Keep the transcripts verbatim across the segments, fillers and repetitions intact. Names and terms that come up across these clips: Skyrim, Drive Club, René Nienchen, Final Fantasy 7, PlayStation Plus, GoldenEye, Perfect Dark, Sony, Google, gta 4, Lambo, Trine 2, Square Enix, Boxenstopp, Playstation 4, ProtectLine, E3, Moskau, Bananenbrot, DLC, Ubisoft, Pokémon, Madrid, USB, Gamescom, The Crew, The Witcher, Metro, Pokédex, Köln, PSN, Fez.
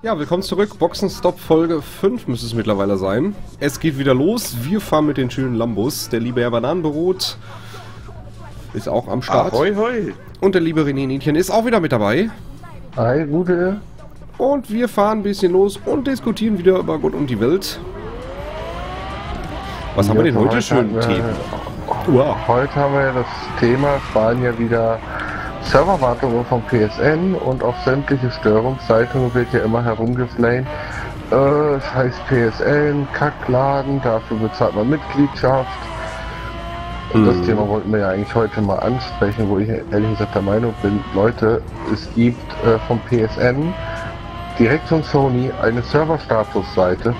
Ja, willkommen zurück. Boxenstopp Folge fünf müsste es mittlerweile sein. Es geht wieder los. Wir fahren mit den schönen Lambos. Der liebe Herr Bananenbrot ist auch am Start. Ahoi, hoi. Und der liebe René Nienchen ist auch wieder mit dabei. Hi, gute. Und wir fahren ein bisschen los und diskutieren wieder über Gott und die Welt. Was ja, haben wir denn heute, heute schönen wir, Themen? Wow. Heute haben wir das Thema, es waren ja wieder Serverwartungen vom P S N und auf sämtliche Störungsseiten wird ja immer herumgeflamed. Äh, das heißt P S N, Kackladen, dafür bezahlt man Mitgliedschaft. Und das Thema wollten wir ja eigentlich heute mal ansprechen, wo ich ehrlich gesagt der Meinung bin, Leute, es gibt äh, vom P S N direkt von Sony eine Serverstatusseite,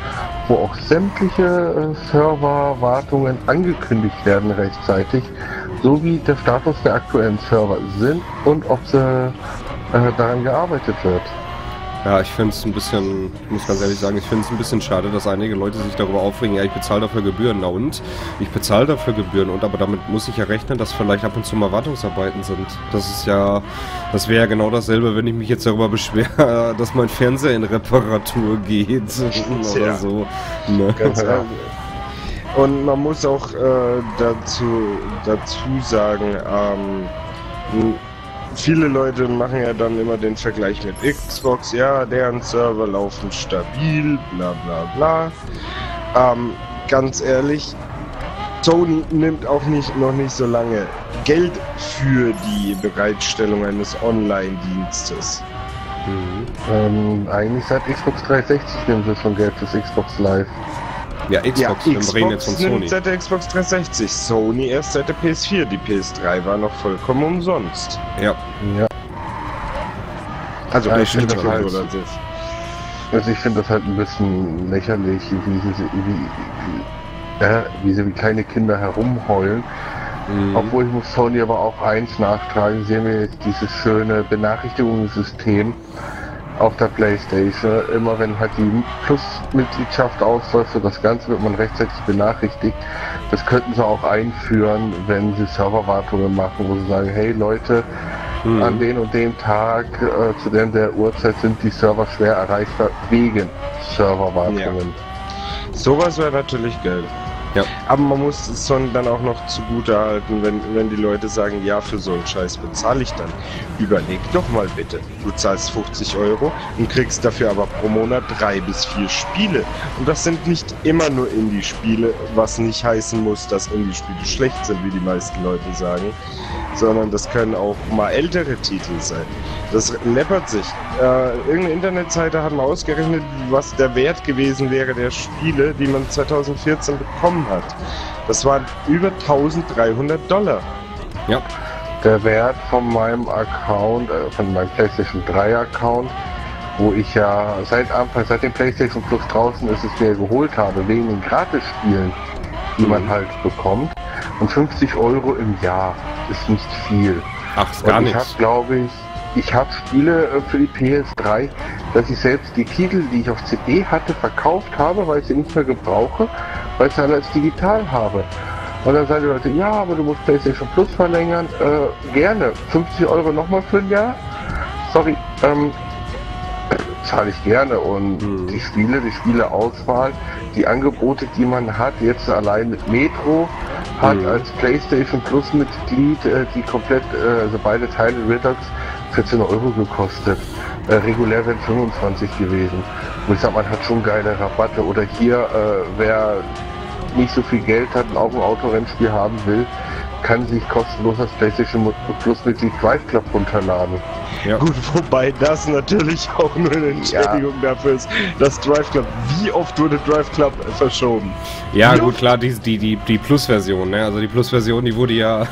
wo auch sämtliche äh, Serverwartungen angekündigt werden rechtzeitig, sowie der Status der aktuellen Server sind und ob sie, äh, daran gearbeitet wird. Ja, ich finde es ein bisschen, ich muss ganz ehrlich sagen, ich finde es ein bisschen schade, dass einige Leute sich darüber aufregen, ja, ich bezahle dafür Gebühren, na und? Ich bezahle dafür Gebühren und, aber damit muss ich ja rechnen, dass vielleicht ab und zu mal Wartungsarbeiten sind. Das ist ja, das wäre ja genau dasselbe, wenn ich mich jetzt darüber beschwere, dass mein Fernseher in Reparatur geht oder ja. so. Ne? Ganz ja. Und man muss auch äh, dazu, dazu sagen, ähm, viele Leute machen ja dann immer den Vergleich mit Xbox, ja, deren Server laufen stabil, bla bla bla. Ähm, ganz ehrlich, Sony nimmt auch nicht noch nicht so lange Geld für die Bereitstellung eines Online-Dienstes. Mhm. Ähm, eigentlich seit Xbox dreihundertsechzig nimmt es schon Geld fürs Xbox Live. Ja, Xbox, ja, wir Xbox reden jetzt von Sony. Seit der Xbox dreihundertsechzig, Sony erst seit der P S vier. Die P S drei war noch vollkommen umsonst. Ja. ja. Also, ja, ich finde das, halt, also find das halt ein bisschen lächerlich, wie, wie, wie, äh, wie sie wie kleine Kinder herumheulen. Mhm. Obwohl, ich muss Sony aber auch eins nachtragen. Sie haben ja jetzt dieses schöne Benachrichtigungssystem auf der PlayStation. Immer wenn halt die Plus-Mitgliedschaft ausläuft, für das Ganze wird man rechtzeitig benachrichtigt. Das könnten sie auch einführen, wenn sie Serverwartungen machen, wo sie sagen, hey Leute, hm. an den und dem Tag, äh, zu der, der Uhrzeit sind die Server schwer erreichbar wegen Serverwartungen. Ja. Sowas wäre natürlich geil. Ja. Aber man muss es schon dann auch noch zugute halten, wenn, wenn die Leute sagen, ja, für so einen Scheiß bezahle ich dann. Überleg doch mal bitte. Du zahlst fünfzig Euro und kriegst dafür aber pro Monat drei bis vier Spiele. Und das sind nicht immer nur Indie-Spiele, was nicht heißen muss, dass Indie-Spiele schlecht sind, wie die meisten Leute sagen, sondern das können auch mal ältere Titel sein. Das läppert sich. Äh, irgendeine Internetseite hat mal ausgerechnet, was der Wert gewesen wäre der Spiele, die man zweitausendvierzehn bekommen hat. Das waren über dreizehnhundert Dollar. Ja. Der Wert von meinem Account, äh, von meinem PlayStation drei Account, wo ich ja seit Anfang, seit dem PlayStation Plus draußen ist, es mir geholt habe, wegen den Gratis-Spielen, die mhm. man halt bekommt. Und fünfzig Euro im Jahr ist nicht viel. Ach, ist gar nichts. Und ich habe, glaube ich, ich habe Spiele für die P S drei, dass ich selbst die Titel, die ich auf C D hatte, verkauft habe, weil ich sie nicht mehr gebrauche, weil ich sie alle als digital habe. Und dann sagen die Leute, ja, aber du musst PlayStation Plus verlängern, äh, gerne, fünfzig Euro nochmal für ein Jahr, sorry, ähm, zahle ich gerne. Und mhm. die Spiele, die Spieleauswahl, die Angebote, die man hat, jetzt allein mit Metro, hat mhm. als PlayStation Plus Mitglied äh, die komplett, äh, also beide Teile Redux, vierzehn Euro gekostet. Äh, regulär wären fünfundzwanzig gewesen. Und ich sag, man hat schon geile Rabatte. Oder hier, äh, wer nicht so viel Geld hat und auch ein Autorennspiel haben will, kann sich kostenlos das PlayStation Plus Mitglied Drive Club runterladen. Ja. Gut, wobei das natürlich auch nur eine Entschädigung ja. dafür ist, dass Drive Club, wie oft wurde Drive Club verschoben? Ja, wie gut, oft? Klar, die, die, die, die Plus-Version, ne? Also die Plus-Version, die wurde ja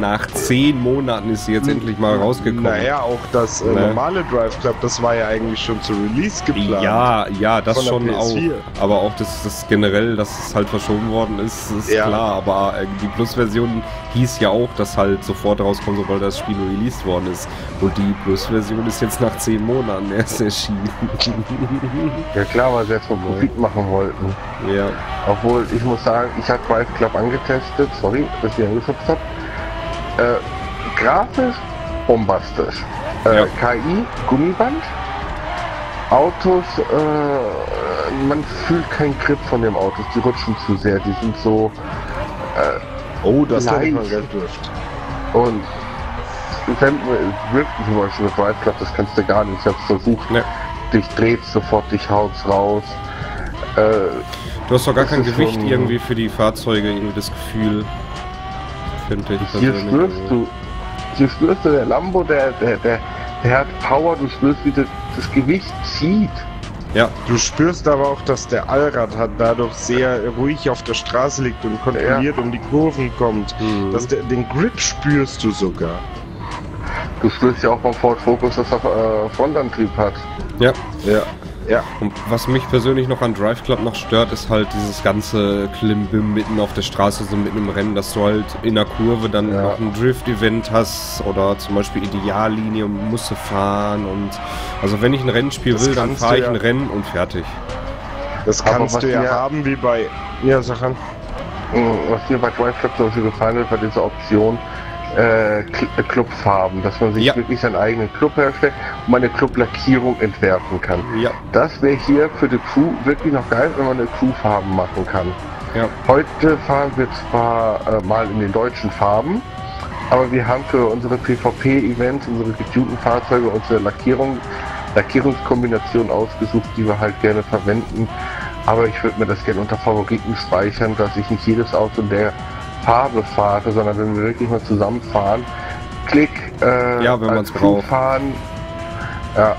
nach zehn Monaten ist sie jetzt endlich mal rausgekommen. Naja, auch das äh, ne? normale Drive Club, das war ja eigentlich schon zu Release geplant. Ja, ja, das schon P S vier. Auch. Aber auch, dass das generell, dass es halt verschoben worden ist, ist ja. klar. Aber äh, die Plus-Version hieß ja auch, dass halt sofort rauskommt, sobald das Spiel released worden ist. Und die Plus-Version ist jetzt nach zehn Monaten erst erschienen. Ja klar, weil sie jetzt vom Profit machen wollten. Ja. Obwohl, ich muss sagen, ich habe Drive Club angetestet, sorry, dass ich angeschubst habe. Äh, grafisch bombastisch. Äh, ja. K I, Gummiband. Autos, äh, man fühlt keinen Grip von den Autos, die rutschen zu sehr, die sind so äh, oh, das habe ich mal selbst durch. Und wenn Rift zum Beispiel mit Drive Club, das kannst du gar nicht, ich hab's versucht, ne. Dich dreht sofort, dich haut's raus. Äh, du hast doch gar kein Gewicht schon, irgendwie für die Fahrzeuge, irgendwie das Gefühl, finde ich. Hier spürst du, hier spürst du, der Lambo, der, der, der, der hat Power, du spürst, wie das, das Gewicht zieht. Ja. Du spürst aber auch, dass der Allrad hat dadurch sehr ruhig auf der Straße liegt und kontrolliert ja. um die Kurven kommt. Mhm. Dass der, den Grip spürst du sogar. Du spürst ja auch beim Ford Focus, dass er äh, Frontantrieb hat. Ja. Ja. Ja. Und was mich persönlich noch an Drive Club noch stört, ist halt dieses ganze Klimbim mitten auf der Straße, so mitten im Rennen, dass du halt in der Kurve dann ja. noch ein Drift-Event hast oder zum Beispiel Ideallinie und musst du fahren und also wenn ich ein Rennspiel will, dann fahre ich ja. ein Rennen und fertig. Das kannst du ja haben wie bei... Ja, Sachen. Was mir bei Drive Club so gefallen hat, war diese Option, äh, Clubs haben, dass man sich ja. wirklich seinen eigenen Club herstellt und man eine Club-Lackierung entwerfen kann. Ja. Das wäre hier für die Crew wirklich noch geil, wenn man eine Crew-Farben machen kann. Ja. Heute fahren wir zwar äh, mal in den deutschen Farben, aber wir haben für unsere PvP-Events, unsere getunten Fahrzeuge, unsere Lackierung, Lackierungskombination ausgesucht, die wir halt gerne verwenden. Aber ich würde mir das gerne unter Favoriten speichern, dass ich nicht jedes Auto der Farbe fahre, sondern wenn wir wirklich mal zusammenfahren, klick, äh, ja, wenn man's braucht. Fahren, ja,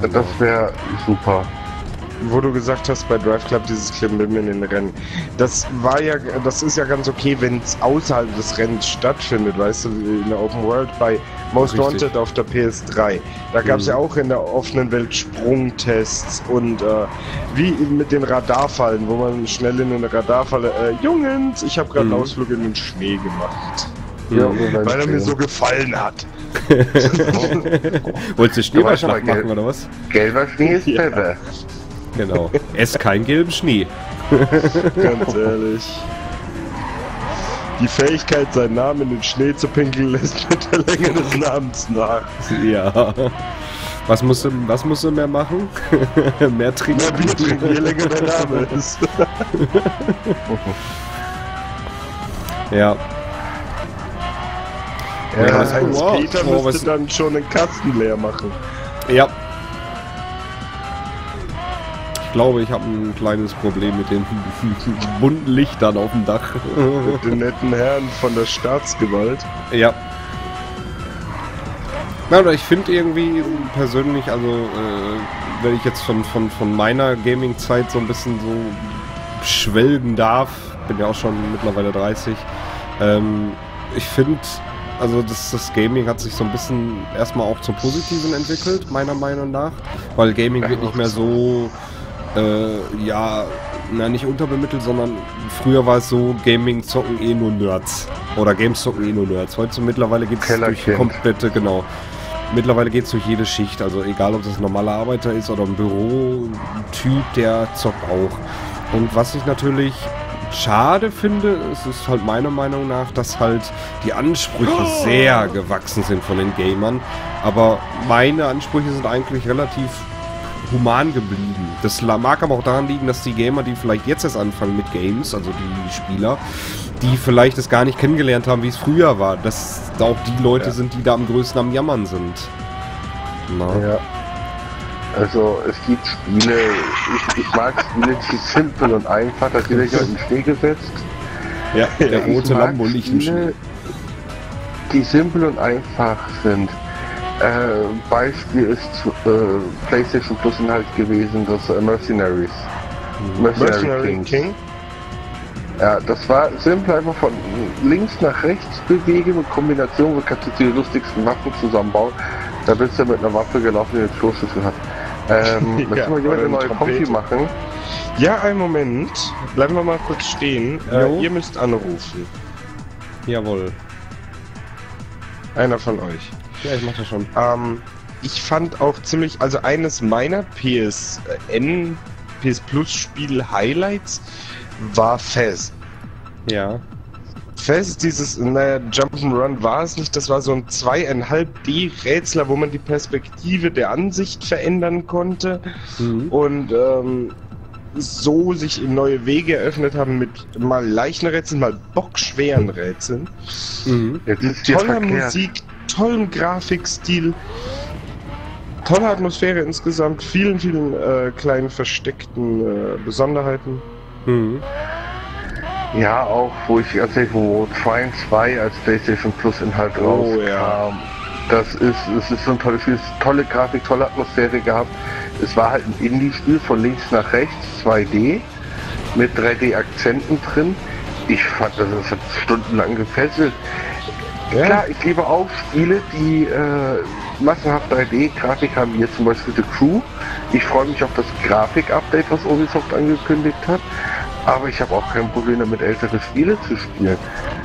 das wäre super. Wo du gesagt hast, bei Drive Club dieses Klimbim in den Rennen, das war ja, das ist ja ganz okay, wenn es außerhalb des Rennens stattfindet, weißt du, in der Open World bei Most Richtig. Wanted auf der P S drei. Da gab es mhm. ja auch in der offenen Welt Sprungtests und äh, wie mit den Radarfallen, wo man schnell in den Radarfalle, äh, Jungens, ich habe gerade mhm. einen Ausflug in den Schnee gemacht. Ja, weil er mir so gefallen hat. Wolltest du Schneeballschlacht machen oder was? Gelber Schnee ist ja. besser. Genau. Ess keinen gelben Schnee. Ganz ehrlich. Die Fähigkeit, seinen Namen in den Schnee zu pinkeln, lässt mit der Länge des Namens nach. Ja. Was musst du, was musst du mehr machen? Mehr trinken. Mehr Bier trinken, je länger der Name ist. Ja. Ja, ja, das heißt, wow, Peter wow, müsste dann schon den Kasten leer machen. Ja. Ich glaube, ich habe ein kleines Problem mit den bunten Lichtern auf dem Dach. Mit den netten Herren von der Staatsgewalt. Ja. Na, aber ich finde irgendwie persönlich, also äh, wenn ich jetzt von, von, von meiner Gaming-Zeit so ein bisschen so schwelgen darf, bin ja auch schon mittlerweile dreißig, ähm, ich finde, also das, das Gaming hat sich so ein bisschen erstmal auch zum Positiven entwickelt, meiner Meinung nach, weil Gaming wird nicht mehr so... Äh, ja, na nicht unterbemittelt, sondern früher war es so, Gaming zocken eh nur Nerds. Oder Games zocken eh nur Nerds. Heute mittlerweile geht es durch komplette, genau. Mittlerweile geht es durch jede Schicht. Also egal, ob das ein normaler Arbeiter ist oder ein Bürotyp, der zockt auch. Und was ich natürlich schade finde, es ist halt meiner Meinung nach, dass halt die Ansprüche oh. sehr gewachsen sind von den Gamern. Aber meine Ansprüche sind eigentlich relativ... human geblieben. Das mag aber auch daran liegen, dass die Gamer, die vielleicht jetzt erst anfangen mit Games, also die Spieler, die vielleicht das gar nicht kennengelernt haben, wie es früher war, dass da auch die Leute ja. sind, die da am größten am Jammern sind. Na? Ja. Also es gibt Spiele, ich, ich mag Spiele, die simpel und einfach, da bin ich heute in den Schnee gesetzt. Ja, der ich rote Lambo liegt im Schnee. Die simpel und einfach sind. Äh, Beispiel ist äh, PlayStation Plus Inhalt gewesen, das äh, Mercenaries. Mercenary, Mercenary King. King? Ja, das war simpel einfach von links nach rechts bewegen mit Kombination, wo kannst du die lustigsten Waffen zusammenbauen. Da bist du mit einer Waffe gelaufen, die den Stoßschüssel hat. Ähm, ja, müssen wir jemand eine neue Kombi machen? Ja, einen Moment. Bleiben wir mal kurz stehen. Äh, ihr müsst anrufen. Jawohl. Einer von euch. Ja, ich mach das schon. Ähm, ich fand auch ziemlich, also eines meiner P S N, P S Plus Spiel Highlights war Fez. Ja. Fez, dieses, naja, Jump'n'Run war es nicht, das war so ein zwei Komma fünf D-Rätsler, wo man die Perspektive der Ansicht verändern konnte, mhm, und ähm, so sich neue Wege eröffnet haben mit mal leichten Rätseln, mal bockschweren Rätseln. Mhm. Toller Musik, tollem Grafikstil, tolle Atmosphäre insgesamt, vielen, vielen äh, kleinen versteckten äh, Besonderheiten. Mhm. Ja, auch, wo ich erzähle, wo Trine zwei als PlayStation Plus Inhalt rauskam. Oh, ja. Das ist, es ist so ein tolles Spiel, tolle Grafik, tolle Atmosphäre gehabt. Es war halt ein Indie-Spiel von links nach rechts, zwei D, mit drei D-Akzenten drin. Ich fand, das, das hat stundenlang gefesselt. Ja. Klar, ich liebe auch Spiele, die äh, massenhaft drei D-Grafik haben, wie jetzt zum Beispiel The Crew. Ich freue mich auf das Grafik-Update, was Ubisoft angekündigt hat. Aber ich habe auch kein Problem damit, ältere Spiele zu spielen.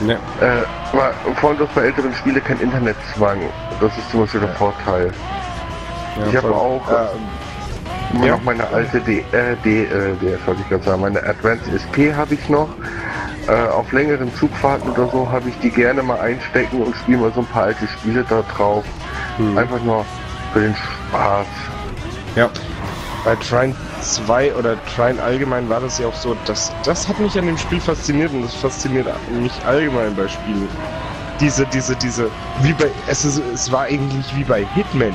Nee. Äh, weil, vor allem, dass bei älteren Spielen kein Internetzwang. Das ist zum Beispiel der Vorteil. Ja, ich habe auch äh, ja. noch meine alte D, äh, D, äh, D, soll ich ganz sagen, meine Advanced S P habe ich noch. Äh, auf längeren Zugfahrten oder so habe ich die gerne mal einstecken und spiele mal so ein paar alte Spiele da drauf. Hm. Einfach nur für den Spaß. Ja. Bei Trine zwei oder Trine allgemein war das ja auch so, dass das hat mich an dem Spiel fasziniert, und das fasziniert mich allgemein bei Spielen. Diese, diese, diese, wie bei, es, ist, es war eigentlich wie bei Hitman.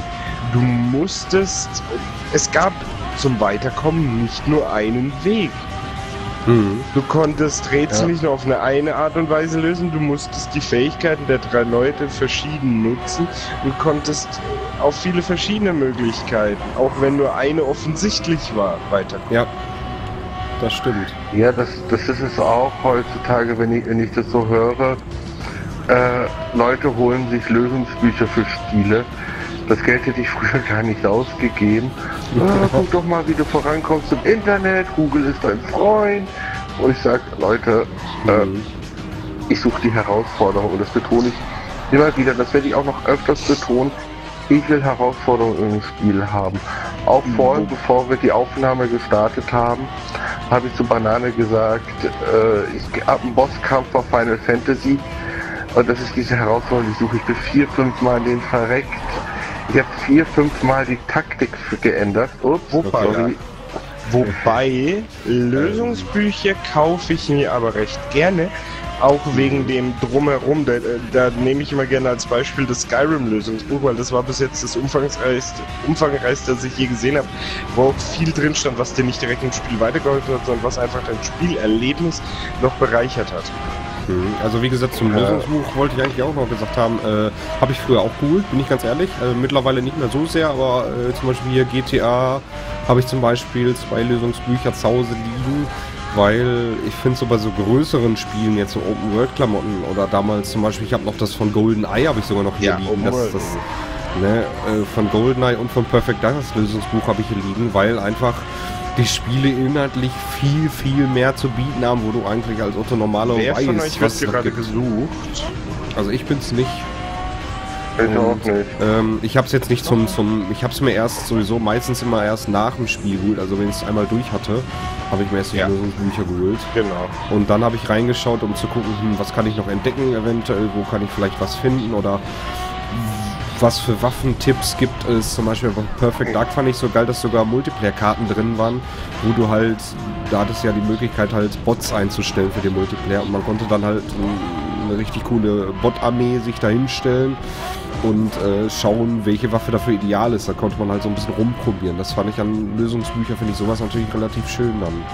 Du musstest, es gab zum Weiterkommen nicht nur einen Weg. Mhm. Du konntest Rätsel ja. nicht nur auf eine, eine Art und Weise lösen, du musstest die Fähigkeiten der drei Leute verschieden nutzen und konntest auf viele verschiedene Möglichkeiten, auch wenn nur eine offensichtlich war, weiterkommen. Ja, das stimmt. Ja, das, das ist es auch heutzutage, wenn ich, wenn ich das so höre. Äh, Leute holen sich Lösungsbücher für Spiele. Das Geld hätte ich früher gar nicht ausgegeben. Ah, guck doch mal, wie du vorankommst im Internet. Google ist dein Freund. Und ich sage, Leute, mhm. äh, ich suche die Herausforderung. Und das betone ich immer wieder. Das werde ich auch noch öfters betonen. Ich will Herausforderungen im Spiel haben. Auch mhm. vorhin, bevor wir die Aufnahme gestartet haben, habe ich zu Banane gesagt, äh, ich habe einen Bosskampf bei Final Fantasy. Und das ist diese Herausforderung, die suche ich. Bin vier, fünf Mal in den verreckt. Ich habe vier, fünf Mal die Taktik geändert. Ups, wobei, ja. wobei Lösungsbücher kaufe ich mir aber recht gerne, auch wegen dem Drumherum. Da, da nehme ich immer gerne als Beispiel das Skyrim-Lösungsbuch, weil das war bis jetzt das umfangreichste, umfangreichste, das ich je gesehen habe, wo auch viel drin stand, was dir nicht direkt im Spiel weitergeholfen hat, sondern was einfach dein Spielerlebnis noch bereichert hat. Also wie gesagt, zum Lösungsbuch wollte ich eigentlich auch noch gesagt haben, äh, habe ich früher auch cool, bin ich ganz ehrlich. Also mittlerweile nicht mehr so sehr, aber äh, zum Beispiel hier G T A habe ich zum Beispiel zwei Lösungsbücher zu Hause liegen, weil ich finde so bei so größeren Spielen, jetzt so Open-World-Klamotten oder damals zum Beispiel, ich habe noch das von GoldenEye, habe ich sogar noch hier ja, liegen. Das, das, ne, äh, von GoldenEye und von Perfect Dark, das Lösungsbuch habe ich hier liegen, weil einfach die Spiele inhaltlich viel, viel mehr zu bieten haben, wo du eigentlich als Otto normaler weißt, was von euch wird gerade gesucht? Also ich bin's nicht. Ich auch nicht. Ähm, ich hab's jetzt nicht zum, zum... Ich hab's mir erst sowieso meistens immer erst nach dem Spiel geholt. Also wenn ich es einmal durch hatte, habe ich mir erst die ja. Lösungsbücher geholt. Genau. Und dann habe ich reingeschaut, um zu gucken, was kann ich noch entdecken eventuell, wo kann ich vielleicht was finden oder was für Waffentipps gibt es. Zum Beispiel bei Perfect Dark fand ich so geil, dass sogar Multiplayer-Karten drin waren, wo du halt, da hattest ja die Möglichkeit halt Bots einzustellen für den Multiplayer und man konnte dann halt eine richtig coole Bot-Armee sich dahinstellen und äh, schauen, welche Waffe dafür ideal ist. Da konnte man halt so ein bisschen rumprobieren. Das fand ich an Lösungsbüchern, finde ich sowas natürlich relativ schön dann.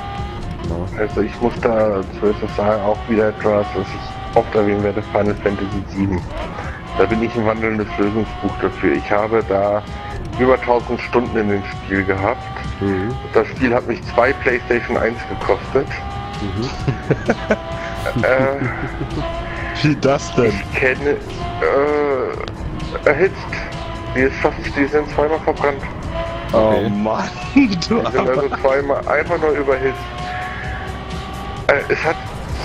Ja. Also ich muss da zuerst sagen, auch wieder etwas, was ich oft erwähnen werde, Final Fantasy sieben. Da bin ich ein wandelndes Lösungsbuch dafür. Ich habe da über tausend Stunden in dem Spiel gehabt. Mhm. Das Spiel hat mich zwei PlayStation eins gekostet. Mhm. äh, Wie das denn? Ich kenne... Äh, erhitzt. Die ist fast, die sind zweimal verbrannt. Okay. Oh Mann, du Die sind also zweimal, einfach nur überhitzt. Äh, es hat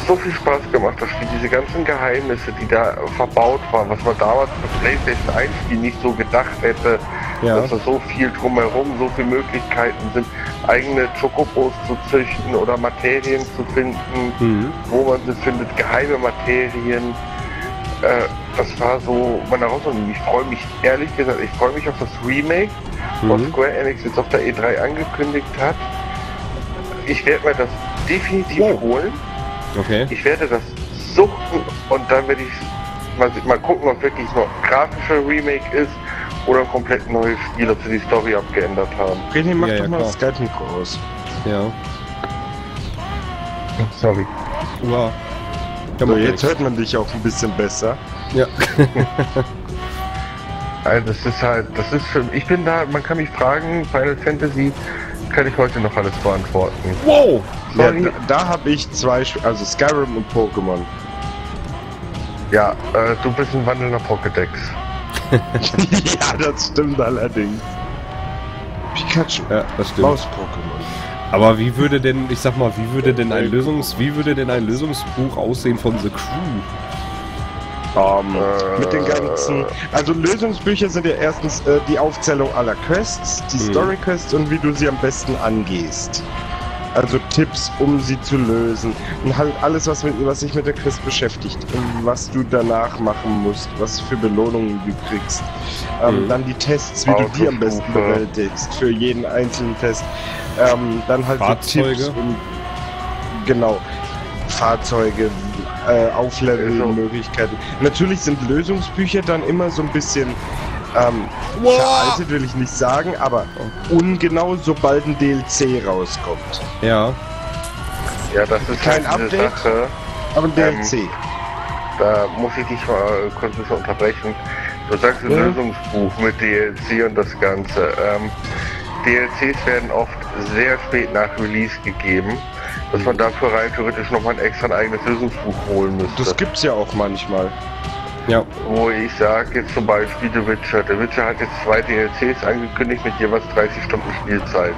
so viel Spaß gemacht, das Spiel, diese ganzen Geheimnisse, die da verbaut waren, was man damals für PlayStation eins Spiel nicht so gedacht hätte, ja, dass da so viel drumherum, so viele Möglichkeiten sind, eigene Chocobos zu züchten oder Materien zu finden, mhm, wo man sie findet, geheime Materien. Äh, das war so meine Herausforderung. Ich freue mich, ehrlich gesagt, ich freue mich auf das Remake, mhm, was Square Enix jetzt auf der E drei angekündigt hat. Ich werde mir das definitiv oh. holen. Okay. Ich werde das suchen und dann werde ich mal, mal gucken, ob wirklich noch ein grafischer Remake ist oder ein komplett neues Spiel, ob sie die Story abgeändert haben. René, mach ja, doch ja, mal klar. das Skype-Mikro aus. Ja. Sorry. Wow. So, jetzt hört man dich auch ein bisschen besser. Ja. Also das ist halt, das ist für, ich bin da, man kann mich fragen, Final Fantasy kann ich heute noch alles beantworten. Wow! Ja, da da habe ich zwei, also Skyrim und Pokémon. Ja, äh, du bist ein wandelnder Pokédex. Ja, das stimmt allerdings. Pikachu, ja, das stimmt. Maus-Pokémon. Aber wie würde denn, ich sag mal, wie würde denn ein Lösungs, wie würde denn ein Lösungsbuch aussehen von The Crew? Um, äh, mit den ganzen, also Lösungsbücher sind ja erstens äh, die Aufzählung aller Quests, die Story Quests und wie du sie am besten angehst. Also Tipps, um sie zu lösen und halt alles, was mit, was sich mit der Quest beschäftigt, was du danach machen musst, was für Belohnungen du kriegst, ähm, mhm, dann die Tests, wie Autos, du die am besten Ufer. bewältigst für jeden einzelnen Test, ähm, dann halt Fahrzeuge. So Tipps und genau Fahrzeuge, äh, Aufleveln, genau. Möglichkeiten. Natürlich sind Lösungsbücher dann immer so ein bisschen Ähm, wow. veraltet will ich nicht sagen, aber ungenau, sobald ein D L C rauskommt. Ja. Ja, das ist kein halt Update, Sache, aber ein D L C. Ähm, da muss ich dich mal kurz unterbrechen. Du sagst ein ja. Lösungsbuch mit D L C und das Ganze. Ähm, D L Cs werden oft sehr spät nach Release gegeben, dass man dafür rein theoretisch nochmal ein extra eigenes Lösungsbuch holen müsste. Das gibt's ja auch manchmal. Ja. Wo ich sage, jetzt zum Beispiel The Witcher. The Witcher hat jetzt zwei D L Cs angekündigt mit jeweils dreißig Stunden Spielzeit.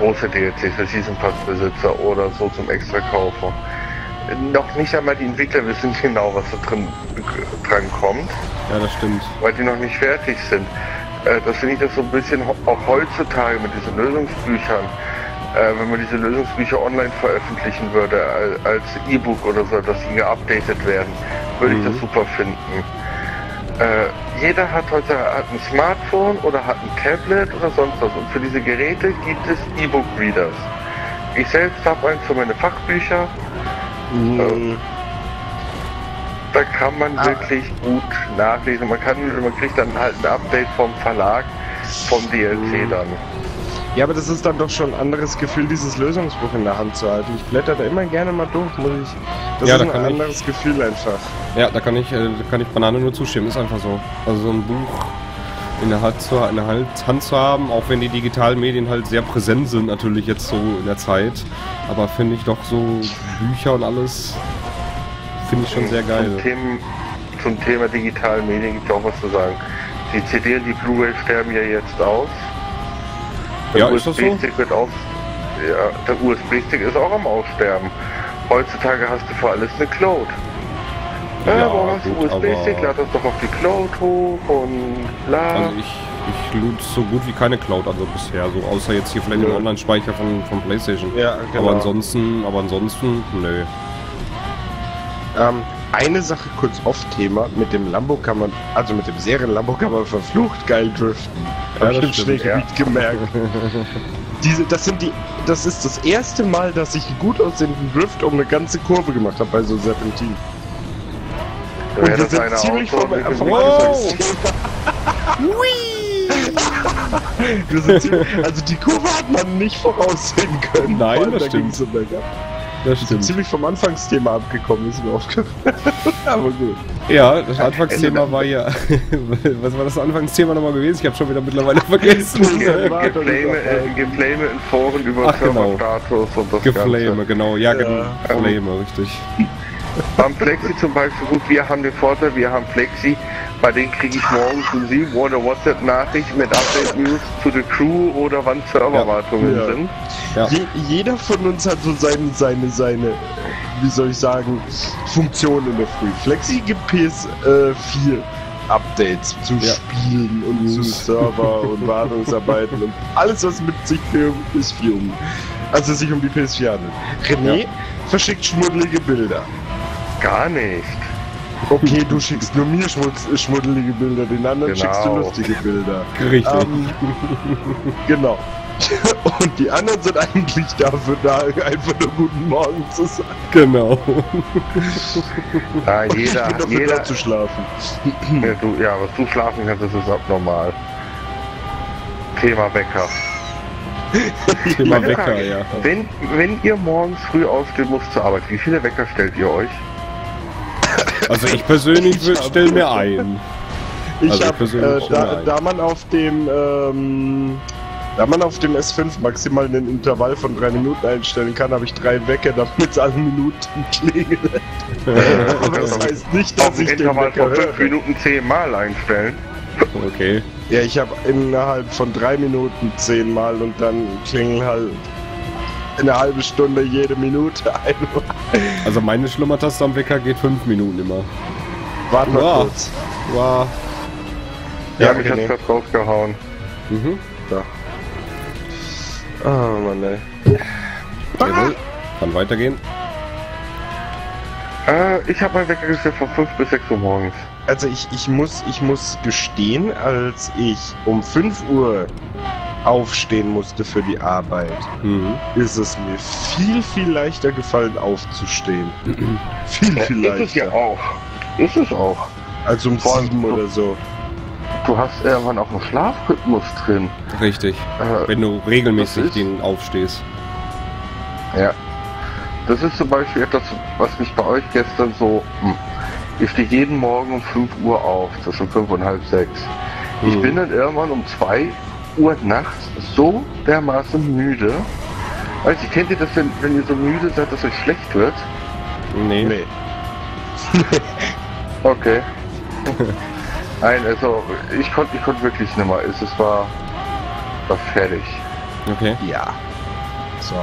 Große D L Cs für Season Pass-Besitzer oder so zum Extrakaufer. Noch nicht einmal die Entwickler wissen genau, was da drin, dran kommt. Ja, das stimmt. Weil die noch nicht fertig sind. Das finde ich das so ein bisschen auch heutzutage mit diesen Lösungsbüchern. Äh, wenn man diese Lösungsbücher online veröffentlichen würde, als E-Book oder so, dass sie geupdatet werden, würde mhm. ich das super finden. Äh, jeder hat heute hat ein Smartphone oder hat ein Tablet oder sonst was und für diese Geräte gibt es E-Book-Readers. Ich selbst habe eins für meine Fachbücher. Mhm. Äh, da kann man ah. wirklich gut nachlesen. Man, kann, man kriegt dann halt ein Update vom Verlag, vom D L C mhm. dann. Ja, aber das ist dann doch schon ein anderes Gefühl, dieses Lösungsbuch in der Hand zu halten. Ich blätter da immer gerne mal durch, muss ich. Das ja, ist da ein kann anderes ich, Gefühl einfach. Ja, da kann ich, äh, da kann ich Banane nur zustimmen, ist einfach so. Also so ein Buch in der Hand zu, in der Hand zu haben, auch wenn die digitalen Medien halt sehr präsent sind, natürlich jetzt so in der Zeit. Aber finde ich doch so Bücher und alles, finde ich schon sehr geil. Zum Thema, zum Thema digitalen Medien gibt es auch was zu sagen. Die C D und die Blu-ray sterben ja jetzt aus. Der ja, U S B-Stick so? wird auch, ja, der U S B-Stick ist auch am Aussterben. Heutzutage hast du für alles eine Cloud. Ja, ja warum hast du U S B-Stick? Lad das doch auf die Cloud hoch und bla. Also ich, ich loot so gut wie keine Cloud, also bisher, so außer jetzt hier vielleicht ja. im Online-Speicher von, von PlayStation. Ja, genau. Aber ansonsten, aber ansonsten, nö. Ähm, eine Sache kurz off-Thema, mit dem Lambo kann man, also mit dem Serien-Lambo kann man verflucht geil driften. Ja, das stimmt, ja. mitgemerkt. Diese, das, sind die, das ist das erste Mal, dass ich einen gut aussehenden Drift um eine ganze Kurve gemacht habe bei so einem Serpentin. Und ja, wir sind ziemlich vorbei. Wow. wir sind ziemlich, also die Kurve hat man nicht voraussehen können. Nein, das da stimmt. So das stimmt. Sind ziemlich vom Anfangsthema abgekommen, ist mir aufgefallen. Aber gut. Ja, das Anfangsthema war ja... Was war das Anfangsthema nochmal gewesen? Ich habe schon wieder mittlerweile vergessen. Geflame in Foren über Serverstatus und das Ganze. Geflame, genau. Ja, genau. Geflame, richtig. Beim Flexi zum Beispiel, gut, wir haben den Vorteil, wir haben Flexi. Bei denen kriege ich morgens um sieben Uhr eine WhatsApp-Nachricht mit Update-News zu der Crew oder wann Serverwartungen ja. sind. Ja. Je, jeder von uns hat so seine, seine, seine, wie soll ich sagen, Funktion in der Früh. Flexi gibt P S vier Updates zu ja. Spielen und zu Server und Wartungsarbeiten und alles, was mit sich für P S vier um, also sich um die P S vier handelt. René ja. verschickt schmuddelige Bilder. Gar nicht. Okay, du schickst nur mir schmuddelige Bilder, den anderen genau. schickst du lustige Bilder. Richtig. Ähm, genau. Und die anderen sind eigentlich dafür da, einfach nur guten Morgen zu sagen. Genau. Ja, jeder, ich bin dafür jeder da, zu schlafen. Ja, du, ja, was du schlafen kannst, das ist abnormal. Thema Wecker. Thema Wecker, Frage, ja. Wenn, wenn ihr morgens früh aufstehen müsst zur Arbeit, wie viele Wecker stellt ihr euch? Also ich persönlich stelle mir einen. Ich also hab, ich äh, da, da man auf dem... Ähm, Da man auf dem S fünf maximal einen Intervall von drei Minuten einstellen kann, habe ich drei Wecker, damit es alle Minuten klingelt. Aber das heißt nicht, dass ich den Intervall von fünf Minuten zehnmal einstellen. Okay. Ja, ich habe innerhalb von drei Minuten zehnmal und dann klingeln halt eine halbe Stunde jede Minute einmal. Also meine Schlummertaste am Wecker geht fünf Minuten immer. Warte mal wow. kurz. Wow. Ja, ja mich hat's gerade rausgehauen. Mhm. Da. Oh Mann, ey. Jawohl, kann weitergehen. Äh, ich habe meinen Wecker gestellt von fünf bis sechs Uhr morgens. Also ich, ich muss, ich muss gestehen, als ich um fünf Uhr aufstehen musste für die Arbeit, mhm. ist es mir viel, viel leichter gefallen aufzustehen. Mhm. Viel, ja, viel leichter. Ist es ja auch. Ist es auch. Also um sieben oder so. Du hast irgendwann auch einen Schlafrhythmus drin. Richtig. Äh, Wenn du regelmäßig den aufstehst. Ja. Das ist zum Beispiel etwas, was mich bei euch gestern so... Ich stehe jeden Morgen um fünf Uhr auf, zwischen fünf und halb sechs. Hm. Ich bin dann irgendwann um zwei Uhr nachts so dermaßen müde. Weißt du, kennt ihr das, wenn, wenn ihr so müde seid, dass euch schlecht wird? Nee. Nee. Okay. Nein, also ich konnte ich konnt wirklich nicht mehr. Es, es war, war fertig. Okay. Ja. So.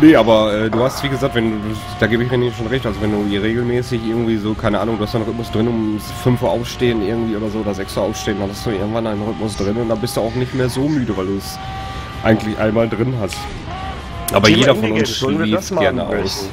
Nee, aber äh, du hast, wie gesagt, wenn du, da gebe ich René schon recht, also wenn du hier regelmäßig irgendwie so, keine Ahnung, du hast einen Rhythmus drin, um fünf Uhr aufstehen irgendwie oder so, oder sechs Uhr aufstehen, dann hast du irgendwann einen Rhythmus drin und dann bist du auch nicht mehr so müde, weil du es eigentlich einmal drin hast. Aber jeder von uns schläft gerne aus.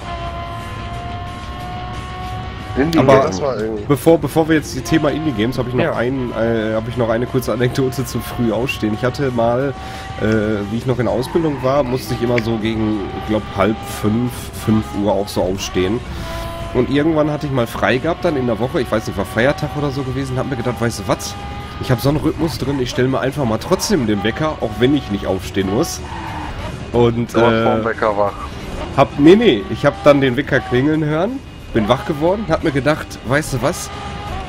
Aber das war bevor, bevor wir jetzt das Thema Indie-Games, habe ich, ja. äh, hab ich noch eine kurze Anekdote zu früh aufstehen. Ich hatte mal, äh, wie ich noch in Ausbildung war, musste ich immer so gegen, ich glaube, halb fünf, fünf Uhr auch so aufstehen. Und irgendwann hatte ich mal frei gehabt dann in der Woche, ich weiß nicht, war Feiertag oder so gewesen, habe mir gedacht, weißt du was, ich habe so einen Rhythmus drin, ich stelle mir einfach mal trotzdem den Wecker, auch wenn ich nicht aufstehen muss. Und du warst vom Wecker wach. Hab, nee, nee, ich habe dann den Wecker klingeln hören. Bin wach geworden, hab mir gedacht, weißt du was?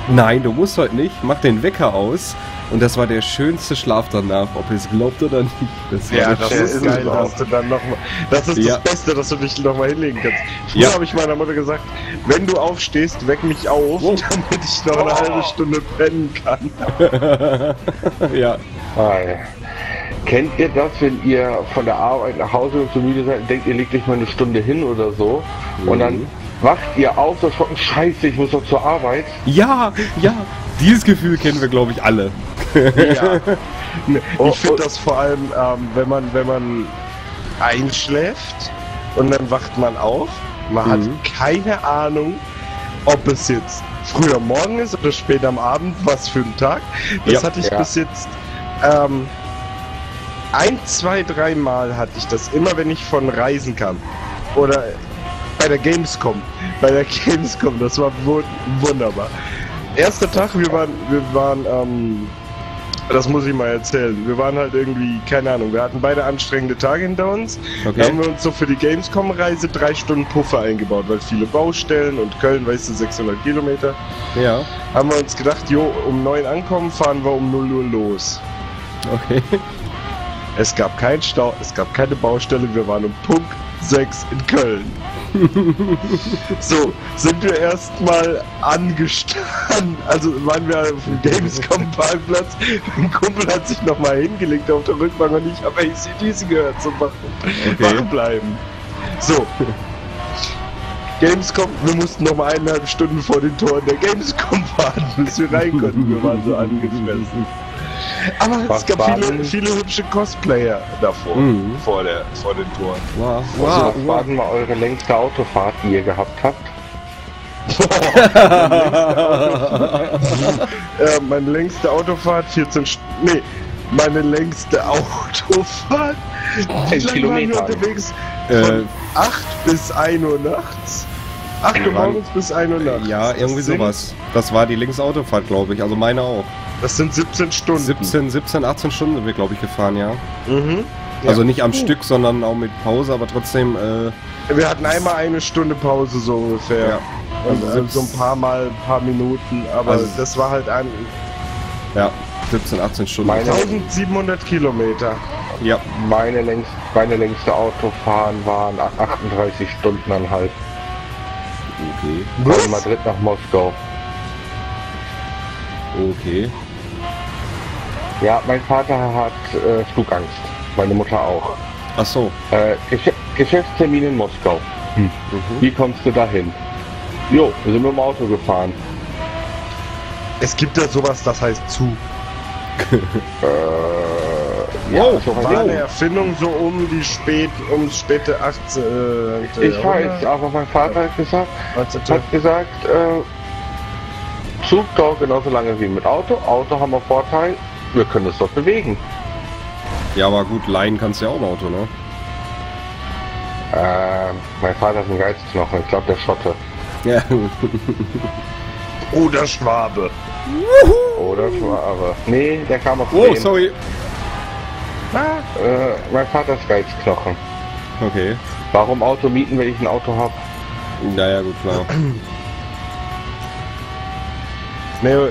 Nein, du musst heute nicht, mach den Wecker aus. Und das war der schönste Schlaf danach, ob ihr es glaubt oder nicht. Das war ja, das ist geil, dass du dann nochmal. Das ist ja. das Beste, dass du dich nochmal hinlegen kannst. Früher ja. habe ich meiner Mutter gesagt, wenn du aufstehst, weck mich auf, oh. damit ich noch eine oh. halbe Stunde pennen kann. ja. Hi. Kennt ihr das, wenn ihr von der Arbeit nach Hause und so müde seid und denkt, ihr legt euch mal eine Stunde hin oder so? Mhm. Und dann wacht ihr auf, so schocken, scheiße, ich muss doch zur Arbeit. Ja, ja, dieses Gefühl kennen wir, glaube ich, alle. Ja. Ich finde das vor allem, ähm, wenn man, wenn man einschläft und dann wacht man auf, man mhm. hat keine Ahnung, ob es jetzt früh am Morgen ist oder spät am Abend, was für ein Tag. Das ja. hatte ich ja. bis jetzt... Ähm, ein, zwei, dreimal hatte ich das, immer wenn ich von Reisen kam. Oder... Bei der Gamescom. Bei der Gamescom, das war wund wunderbar. Erster Tag, wir waren, wir waren, ähm, das muss ich mal erzählen. Wir waren halt irgendwie, keine Ahnung, wir hatten beide anstrengende Tage hinter uns. Okay. Dann haben wir uns so für die Gamescom-Reise drei Stunden Puffer eingebaut, weil viele Baustellen und Köln, weißt du, sechshundert Kilometer. Ja. Haben wir uns gedacht, jo, um neun ankommen, fahren wir um null Uhr los. Okay. Es gab keinen Stau, es gab keine Baustelle, wir waren um Punkt sechs in Köln. So, sind wir erstmal angestanden, also waren wir auf dem Gamescom-Parkplatz, mein Kumpel hat sich nochmal hingelegt auf der Rückbank und ich habe A C D C gehört, so machen, okay. machen bleiben. So, Gamescom, wir mussten noch mal eineinhalb Stunden vor den Toren der Gamescom fahren, bis wir rein konnten. Wir waren so angefressen. Aber was es gab viele, viele hübsche Cosplayer davor, mhm. vor, der, vor den Toren. Wow. Wow. Also, was war denn mal eure längste Autofahrt, die ihr gehabt habt? äh, meine längste Autofahrt, vierzehn Stunden. Nee, meine längste Autofahrt. Wie lange waren wir unterwegs? Von äh, acht bis ein Uhr nachts. acht Uhr morgens bis ein Uhr nachts. Ja, irgendwie das sowas. Das war die längste Autofahrt, glaube ich. Also meine auch. Das sind siebzehn Stunden. siebzehn, siebzehn, achtzehn Stunden sind wir, glaube ich, gefahren, ja. Mhm. Ja. Also nicht am mhm. Stück, sondern auch mit Pause, aber trotzdem. Äh, wir hatten einmal eine Stunde Pause, so ungefähr. Ja. Und also äh, so ein paar Mal, ein paar Minuten, aber also das war halt ein. Ja, siebzehn, achtzehn Stunden. tausendsiebenhundert Kilometer. Ja. Meine, längst, meine längste Autofahren waren achtunddreißig Stunden einhalb. Okay. Was? Von Madrid nach Moskau. Okay. Ja, mein Vater hat äh, Flugangst. Meine Mutter auch. Ach so. Äh, Gesch Geschäftstermin in Moskau. Hm. Mhm. Wie kommst du dahin? Jo, wir sind mit dem Auto gefahren. Es gibt ja sowas, das heißt Zug. äh, ja, oh, so war eine Erfindung so um die spät, ums späte achtzehnten Äh, ich weiß, aber mein Vater hat gesagt, hat gesagt, äh, Zug dauert genauso lange wie mit Auto. Auto haben wir Vorteil, wir können es doch bewegen. Ja, aber gut, leihen kannst du ja auch ein Auto, ne? Äh, mein Vater ist ein Geizknochen, ich glaube der Schotte. Ja. Oder Schwabe. Juhu. Oder Schwabe. Nee, der kam auf Oh, Bremen. Sorry. Ah, äh, mein Vater ist Geizknochen. Okay. Warum Auto mieten, wenn ich ein Auto habe? Naja, gut, klar. Naja,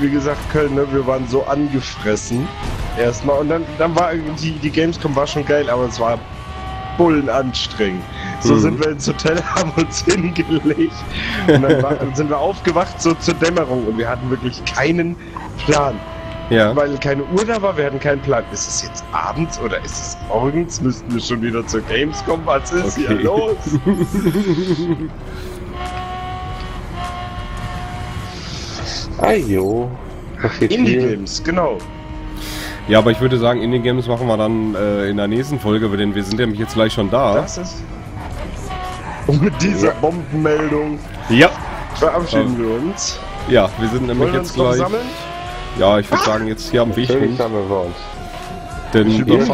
wie gesagt, Köln, ne, wir waren so angefressen. Erstmal. Und dann, dann war die, die Gamescom war schon geil, aber es war Bullen anstrengend. So mhm. sind wir ins Hotel, haben uns hingelegt. Und dann, war, dann sind wir aufgewacht, so zur Dämmerung. Und wir hatten wirklich keinen Plan. Ja. Weil keine Uhr da war, wir hatten keinen Plan. Ist es jetzt abends oder ist es morgens? Müssten wir schon wieder zur Gamescom? Was ist okay. hier los? Ajo. Indie-Games, genau. Ja, aber ich würde sagen, Indie-Games machen wir dann äh, in der nächsten Folge, denn wir sind nämlich jetzt gleich schon da. Das ist... Und mit dieser ja. Bombenmeldung ja. verabschieden also, wir uns. Ja, wir sind nämlich jetzt gleich... Sammeln? Ja, ich würde ah. sagen, jetzt hier am Weg hin. Denn Indie-Games...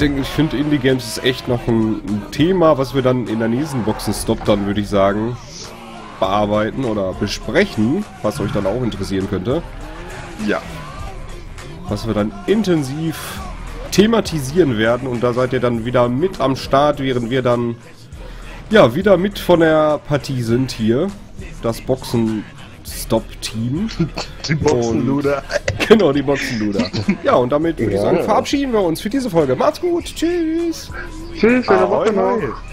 Ich finde, Indie-Games ist echt noch ein, ein Thema, was wir dann in der nächsten Boxenstopp dann, würde ich sagen, bearbeiten oder besprechen, was euch dann auch interessieren könnte. Ja. Was wir dann intensiv thematisieren werden und da seid ihr dann wieder mit am Start, während wir dann ja wieder mit von der Partie sind hier. Das Boxenstopp-Team. Die Boxenluder. Und, genau, die Boxenluder. Ja, und damit würde ich sagen, verabschieden wir uns für diese Folge. Macht's gut, tschüss. Tschüss, schöne Woche noch.